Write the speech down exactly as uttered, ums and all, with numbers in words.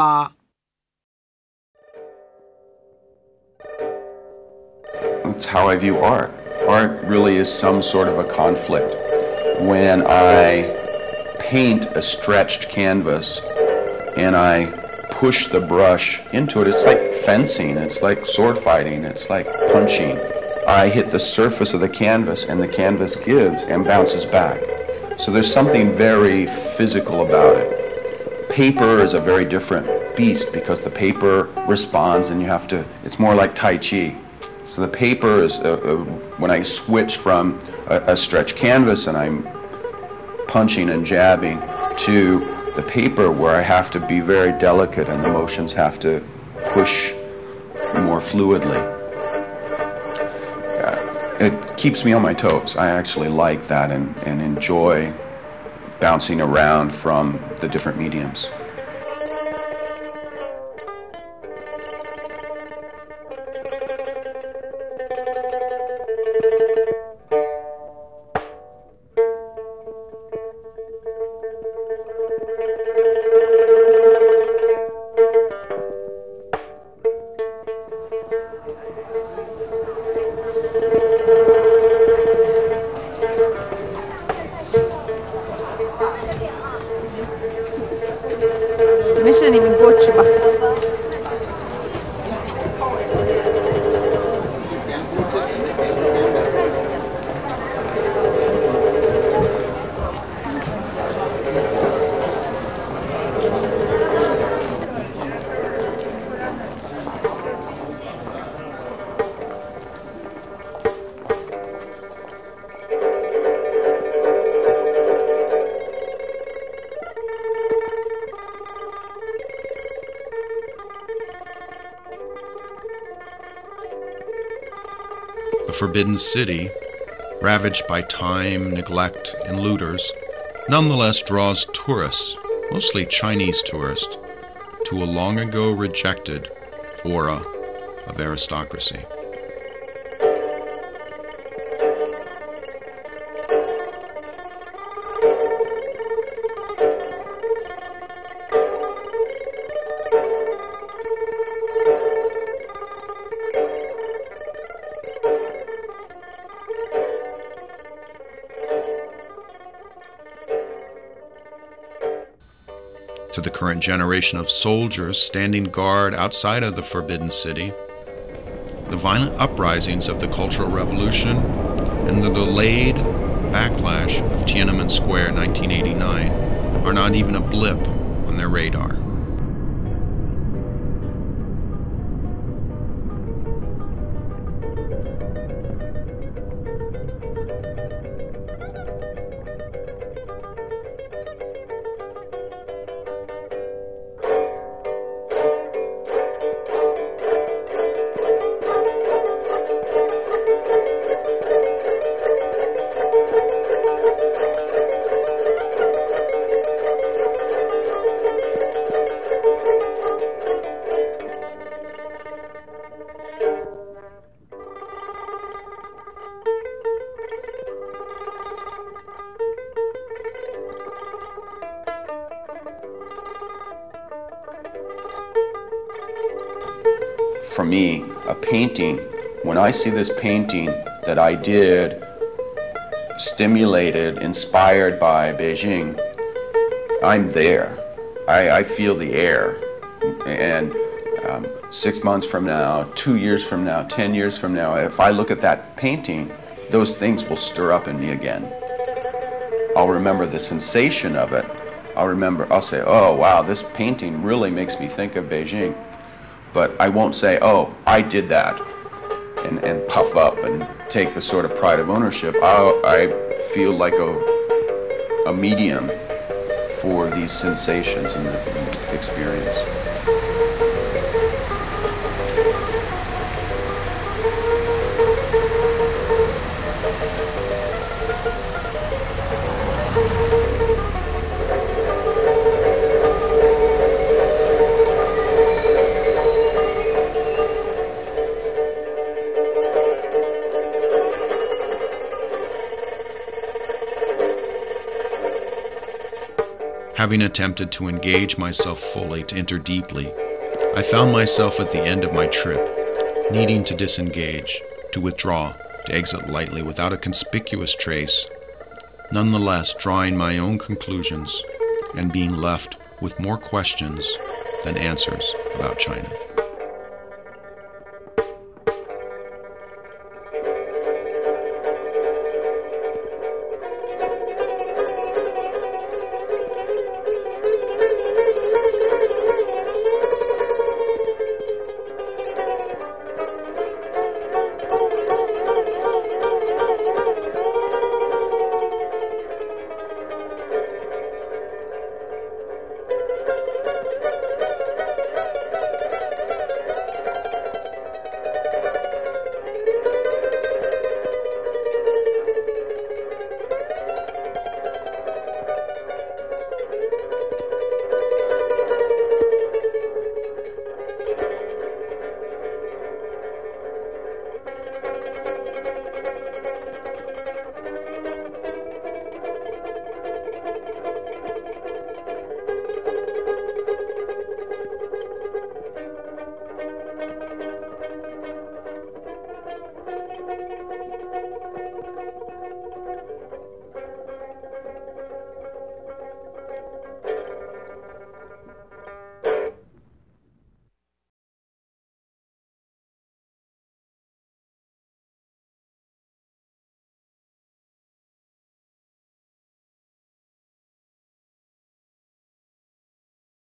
八。That's how I view art. Art really is some sort of a conflict. When I paint a stretched canvas and I push the brush into it, it's like fencing, it's like sword fighting, it's like punching. I hit the surface of the canvas and the canvas gives and bounces back. So there's something very physical about it. Paper is a very different beast because the paper responds and you have to, it's more like Tai Chi. So the paper is, uh, uh, when I switch from a, a stretched canvas and I'm punching and jabbing to the paper where I have to be very delicate and the motions have to push more fluidly. Uh, it keeps me on my toes. I actually like that and, and enjoy bouncing around from the different mediums. The Forbidden City, ravaged by time, neglect, and looters, nonetheless draws tourists, mostly Chinese tourists, to a long ago rejected aura of aristocracy. To the current generation of soldiers standing guard outside of the Forbidden City, the violent uprisings of the Cultural Revolution, and the delayed backlash of Tiananmen Square in nineteen eighty-nine are not even a blip on their radar. For me, a painting, when I see this painting that I did, stimulated, inspired by Beijing, I'm there. I, I feel the air. And um, six months from now, two years from now, ten years from now, if I look at that painting, those things will stir up in me again. I'll remember the sensation of it. I'll remember, I'll say, oh wow, this painting really makes me think of Beijing. But I won't say, oh, I did that, and, and puff up and take a sort of pride of ownership. I, I feel like a, a medium for these sensations and the experience. having attempted to engage myself fully to enter deeply, I found myself at the end of my trip, needing to disengage, to withdraw, to exit lightly without a conspicuous trace, nonetheless drawing my own conclusions and being left with more questions than answers about China.